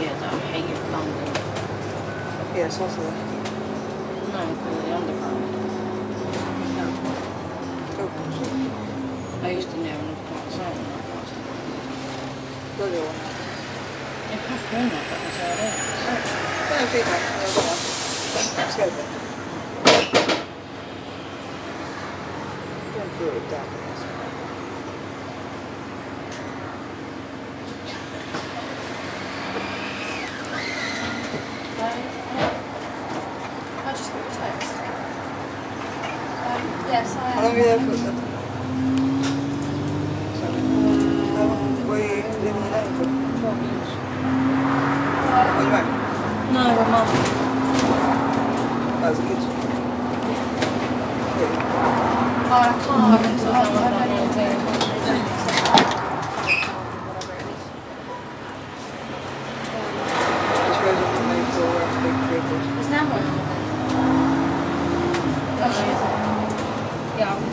Yes, I hate your phone. Yes, what's that? No, really, I'm the phone. No. I used to never know what's on. Go to one. I'll just go to text. Yes, I am. How long have you left? Yeah.